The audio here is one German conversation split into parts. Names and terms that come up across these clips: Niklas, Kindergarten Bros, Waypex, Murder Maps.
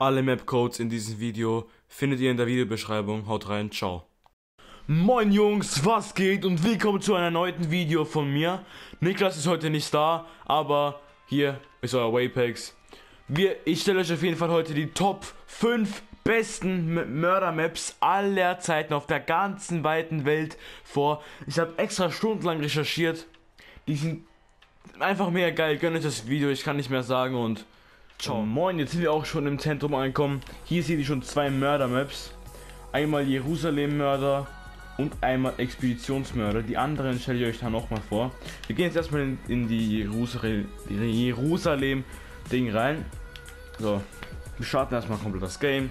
Alle Map-Codes in diesem Video findet ihr in der Videobeschreibung. Haut rein, ciao. Moin Jungs, was geht und willkommen zu einem erneuten Video von mir. Niklas ist heute nicht da, aber hier ist euer Waypex. Ich stelle euch auf jeden Fall heute die Top 5 besten Mörder-Maps aller Zeiten auf der ganzen weiten Welt vor. Ich habe extra stundenlang recherchiert. Die sind einfach mega geil. Gönnt euch das Video, ich kann nicht mehr sagen und... Ciao. Moin, jetzt sind wir auch schon im Zentrum angekommen. Hier seht ihr schon zwei Mörder-Maps. Einmal Jerusalem-Mörder und einmal Expeditionsmörder. Die anderen stelle ich euch dann nochmal vor. Wir gehen jetzt erstmal in die Jerusalem-Ding rein. So, wir starten erstmal komplett das Game.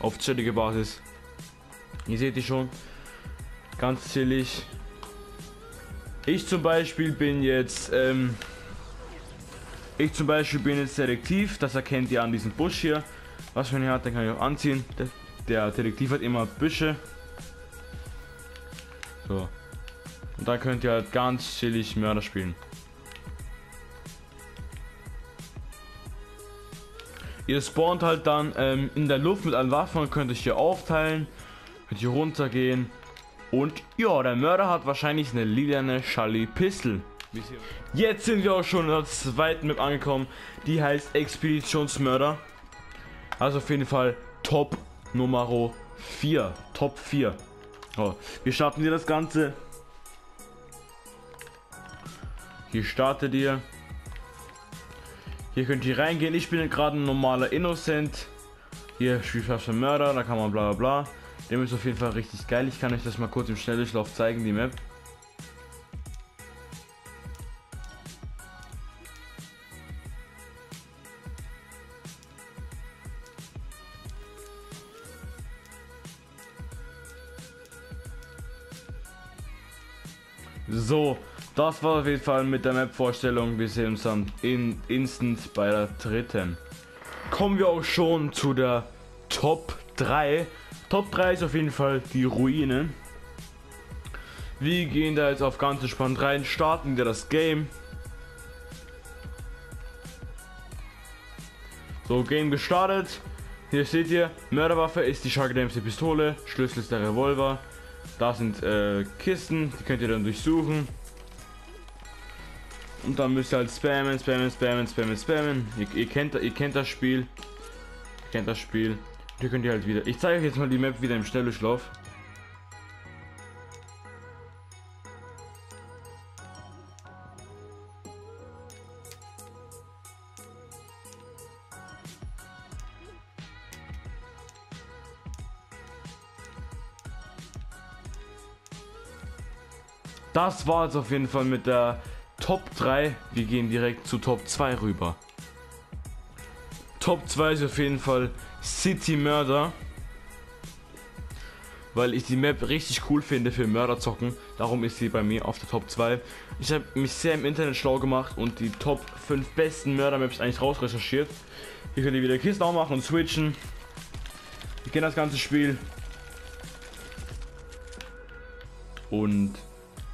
Auf chillige Basis. Hier seht ihr schon. Ganz chillig. Ich zum Beispiel bin jetzt... Ich bin jetzt Detektiv, das erkennt ihr an diesem Busch hier. Was man hier hat, den kann ich auch anziehen. Der Detektiv hat immer Büsche. So. Und da könnt ihr halt ganz chillig Mörder spielen. Ihr spawnt halt dann in der Luft mit allen Waffen, könnt euch hier aufteilen, könnt hier runtergehen. Und ja, der Mörder hat wahrscheinlich eine lilane Schalli-Pistole. Jetzt sind wir auch schon in der zweiten Map angekommen, die heißt Expeditionsmörder. Also auf jeden Fall Top Nummer 4. Top 4. Oh, wir starten hier das Ganze. Hier startet ihr. Hier könnt ihr reingehen. Ich bin gerade ein normaler Innocent. Hier Spielflasche Mörder, da kann man bla bla bla. Dem ist auf jeden Fall richtig geil. Ich kann euch das mal kurz im Schnelldurchlauf zeigen, die Map. So, das war auf jeden Fall mit der Map-Vorstellung. Wir sehen uns dann instant bei der dritten. Kommen wir auch schon zu der Top 3. Top 3 ist auf jeden Fall die Ruine. Wir gehen da jetzt auf ganz entspannt rein, starten wir das Game. So, Game gestartet. Hier seht ihr, Mörderwaffe ist die scharfgedämpfte Pistole, Schlüssel ist der Revolver. Da sind Kisten, die könnt ihr dann durchsuchen. Und dann müsst ihr halt spammen, spammen, spammen, spammen, spammen. Ihr kennt das Spiel. Ihr kennt das Spiel. Hier könnt ihr halt wieder... Ich zeige euch jetzt mal die Map wieder im Schnelldurchlauf. Das war es auf jeden Fall mit der Top 3. Wir gehen direkt zu Top 2 rüber. Top 2 ist auf jeden Fall City Murder. Weil ich die Map richtig cool finde für Mörder zocken. Darum ist sie bei mir auf der Top 2. Ich habe mich sehr im Internet schlau gemacht und die Top 5 besten Mörder-Maps eigentlich rausrecherchiert. Hier könnt ihr wieder Kisten aufmachen und switchen. Ich kenne das ganze Spiel. Und...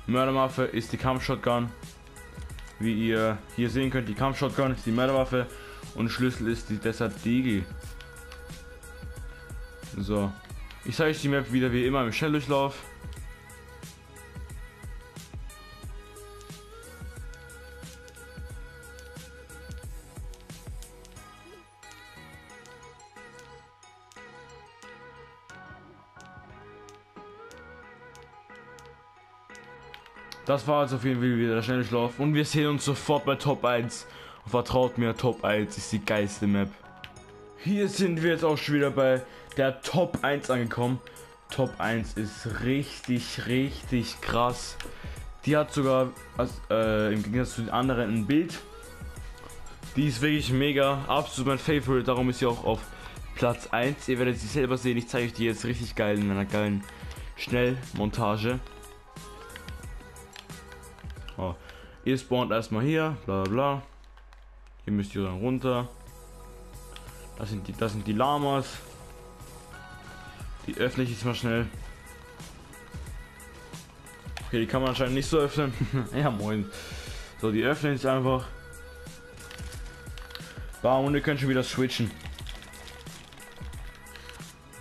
Mörderwaffe ist die Kampfshotgun. Wie ihr hier sehen könnt, die Kampfshotgun ist die Mörderwaffe und Schlüssel ist die Desert Digi. So, ich zeige euch die Map wieder wie immer im Schnelldurchlauf. Das war jetzt auf jeden Fall wieder der Schnelldurchlauf und wir sehen uns sofort bei Top 1. Und vertraut mir, Top 1 ist die geilste Map. Hier sind wir jetzt auch schon wieder bei der Top 1 angekommen. Top 1 ist richtig, richtig krass. Die hat sogar im Gegensatz zu den anderen ein Bild. Die ist wirklich mega, absolut mein Favorite, darum ist sie auch auf Platz 1. Ihr werdet sie selber sehen, ich zeige euch die jetzt richtig geil in einer geilen Schnellmontage. Oh. Ihr spawnt erstmal hier, bla bla. Hier müsst ihr dann runter. Das sind die Lamas. Die öffne ich jetzt mal schnell. Okay, die kann man anscheinend nicht so öffnen. Ja, moin. So, die öffnen jetzt einfach. Bam, und ihr könnt schon wieder switchen.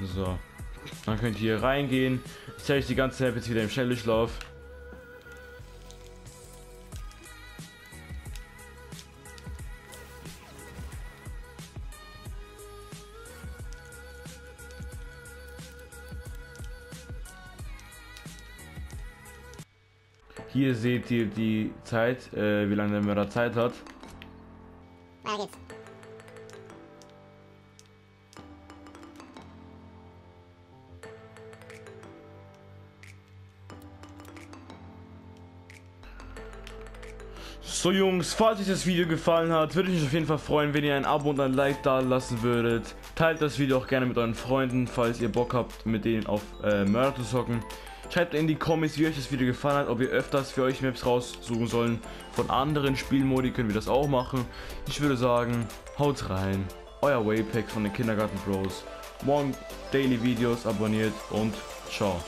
So. Dann könnt ihr hier reingehen. Ich zeige euch die ganze Zeit jetzt wieder im Schnelldurchlauf. Hier seht ihr die Zeit, wie lange der Mörder Zeit hat. So Jungs, falls euch das Video gefallen hat, würde ich mich auf jeden Fall freuen, wenn ihr ein Abo und ein Like da lassen würdet. Teilt das Video auch gerne mit euren Freunden, falls ihr Bock habt, mit denen auf Mörder zu zocken. Schreibt in die Comments, wie euch das Video gefallen hat, ob ihr öfters für euch Maps raussuchen sollen. Von anderen Spielmodi können wir das auch machen. Ich würde sagen, haut rein. Euer Waypex von den Kindergarten Bros. Morgen Daily Videos, abonniert und ciao.